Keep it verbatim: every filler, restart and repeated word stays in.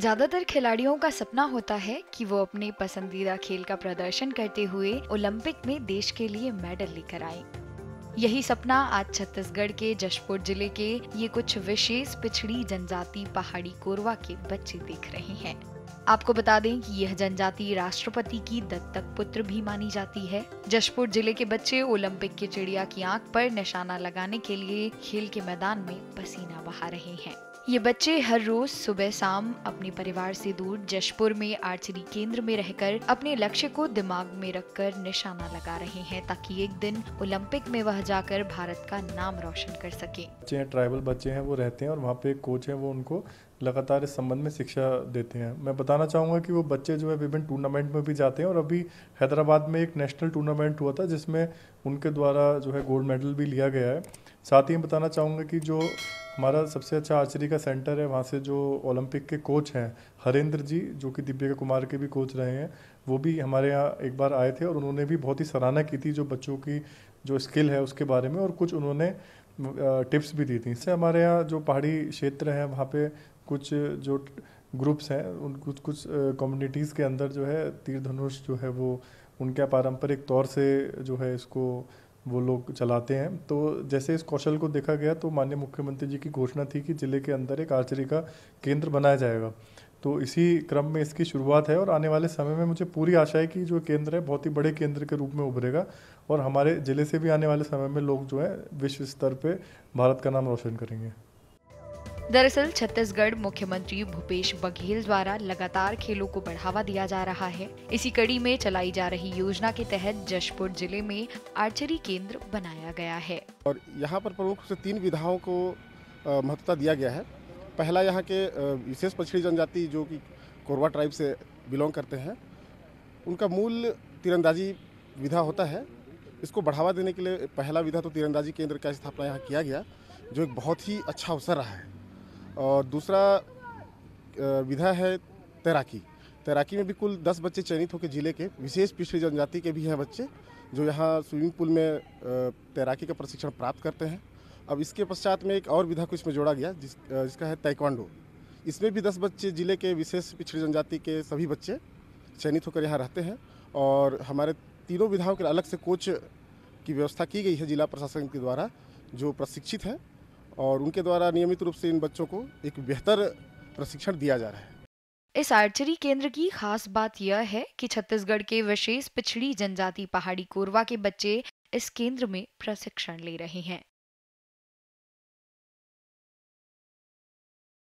ज़्यादातर खिलाड़ियों का सपना होता है कि वो अपने पसंदीदा खेल का प्रदर्शन करते हुए ओलंपिक में देश के लिए मेडल लेकर आए। यही सपना आज छत्तीसगढ़ के जशपुर जिले के ये कुछ विशेष पिछड़ी जनजाति पहाड़ी कोरवा के बच्चे देख रहे हैं। आपको बता दें कि यह जनजाति राष्ट्रपति की दत्तक पुत्र भी मानी जाती है। जशपुर जिले के बच्चे ओलंपिक की चिड़िया की आंख पर निशाना लगाने के लिए खेल के मैदान में पसीना बहा रहे हैं। ये बच्चे हर रोज सुबह शाम अपने परिवार से दूर जशपुर में आर्चरी केंद्र में रहकर अपने लक्ष्य को दिमाग में रखकर निशाना लगा रहे हैं, ताकि एक दिन ओलंपिक में वह जाकर भारत का नाम रोशन कर सके। बच्चे ट्राइबल बच्चे हैं, वो रहते हैं और वहाँ पे एक कोच है, वो उनको लगातार इस संबंध में शिक्षा देते हैं। मैं बताना चाहूँगा कि वो बच्चे जो है विभिन्न टूर्नामेंट में भी जाते हैं और अभी हैदराबाद में एक नेशनल टूर्नामेंट हुआ था जिसमें उनके द्वारा जो है गोल्ड मेडल भी लिया गया है। साथ ही बताना चाहूँगा कि जो हमारा सबसे अच्छा आर्चरी का सेंटर है, वहाँ से जो ओलंपिक के कोच हैं हरेंद्र जी, जो कि दीपिका कुमारी के भी कोच रहे हैं, वो भी हमारे यहाँ एक बार आए थे और उन्होंने भी बहुत ही सराहना की थी जो बच्चों की जो स्किल है उसके बारे में, और कुछ उन्होंने टिप्स भी दी थी। इससे हमारे यहाँ जो पहाड़ी क्षेत्र है वहाँ पे कुछ जो ग्रुप्स हैं उन कुछ कुछ कम्युनिटीज़ के अंदर जो है तीर धनुष जो है वो उनके पारंपरिक तौर से जो है इसको वो लोग चलाते हैं। तो जैसे इस कौशल को देखा गया तो माननीय मुख्यमंत्री जी की घोषणा थी कि जिले के अंदर एक आर्चरी का केंद्र बनाया जाएगा, तो इसी क्रम में इसकी शुरुआत है और आने वाले समय में मुझे पूरी आशा है कि जो केंद्र है बहुत ही बड़े केंद्र के रूप में उभरेगा और हमारे जिले से भी आने वाले समय में लोग जो है विश्व स्तर पर भारत का नाम रोशन करेंगे। दरअसल छत्तीसगढ़ मुख्यमंत्री भूपेश बघेल द्वारा लगातार खेलों को बढ़ावा दिया जा रहा है। इसी कड़ी में चलाई जा रही योजना के तहत जशपुर जिले में आर्चरी केंद्र बनाया गया है और यहाँ पर प्रमुख रूप से तीन विधाओं को महत्वता दिया गया है। पहला, यहाँ के विशेष पिछड़ी जनजाति जो कि कोरवा ट्राइब से बिलोंग करते हैं, उनका मूल तीरंदाजी विधा होता है। इसको बढ़ावा देने के लिए पहला विधा तो तीरंदाजी केंद्र का स्थापना यहाँ किया गया, जो एक बहुत ही अच्छा अवसर रहा है। और दूसरा विधा है तैराकी। तैराकी में भी कुल दस बच्चे चयनित होकर जिले के विशेष पिछड़ी जनजाति के भी हैं बच्चे, जो यहाँ स्विमिंग पूल में तैराकी का प्रशिक्षण प्राप्त करते हैं। अब इसके पश्चात में एक और विधा को इसमें जोड़ा गया जिस जिसका है ताइक्वांडो। इसमें भी दस बच्चे जिले के विशेष पिछड़ी जनजाति के सभी बच्चे चयनित होकर यहाँ रहते हैं और हमारे तीनों विधाओं के अलग से कोच की व्यवस्था की गई है जिला प्रशासन के द्वारा, जो प्रशिक्षित हैं और उनके द्वारा नियमित रूप से इन बच्चों को एक बेहतर प्रशिक्षण दिया जा रहा है। इस आर्चरी केंद्र की खास बात यह है कि छत्तीसगढ़ के विशेष पिछड़ी जनजाति पहाड़ी कोरवा के बच्चे इस केंद्र में प्रशिक्षण ले रहे हैं।